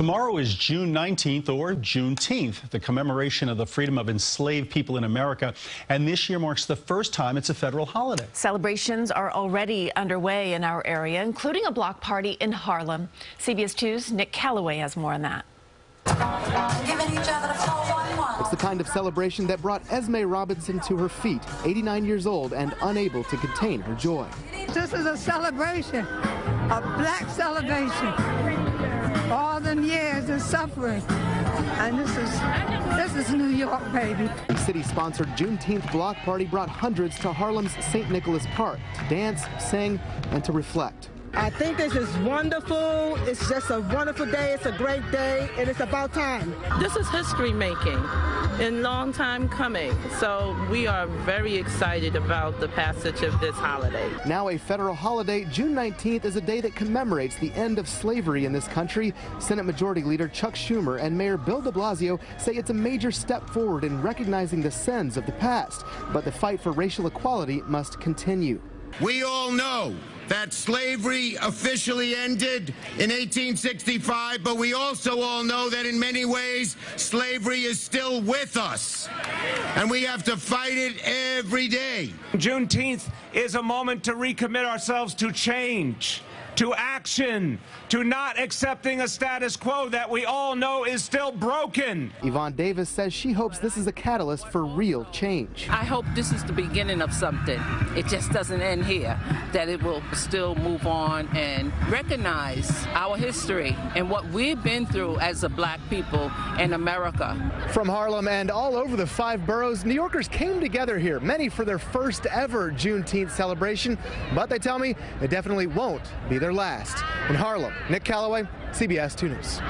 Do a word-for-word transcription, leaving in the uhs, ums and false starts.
Tomorrow is June nineteenth, or Juneteenth, the commemoration of the freedom of enslaved people in America, and this year marks the first time it's a federal holiday. Celebrations are already underway in our area, including a block party in Harlem. C B S two's Nick Calloway has more on that. Giving each other a It's the kind of celebration that brought Esme Robinson to her feet, eighty-nine years old and unable to contain her joy. This is a celebration, a black celebration. All them years of suffering. And this is, this is New York, baby. The city-sponsored Juneteenth block party brought hundreds to Harlem's Saint Nicholas Park to dance, sing, and to reflect. I think this is wonderful. It's just a wonderful day. It's a great day, and it's about time. This is history making and long time coming. So we are very excited about the passage of this holiday. Now a federal holiday, June nineteenth is a day that commemorates the end of slavery in this country. Senate Majority Leader Chuck Schumer and Mayor Bill de Blasio say it's a major step forward in recognizing the sins of the past, but the fight for racial equality must continue. We all know that slavery officially ended in eighteen sixty-five, but we also all know that in many ways slavery is still with us, and we have to fight it every day. Juneteenth is a moment to recommit ourselves to change, to action, to not accepting a status quo that we all know is still broken. Yvonne Davis says she hopes this is a catalyst for real change. I hope this is the beginning of something. It just doesn't end here, that it will still move on and recognize our history and what we've been through as a black people in America. From Harlem and all over the five boroughs, New Yorkers came together here, many for their first ever Juneteenth celebration, but they tell me it definitely won't be their last. In Harlem, Nick Calloway, C B S two News.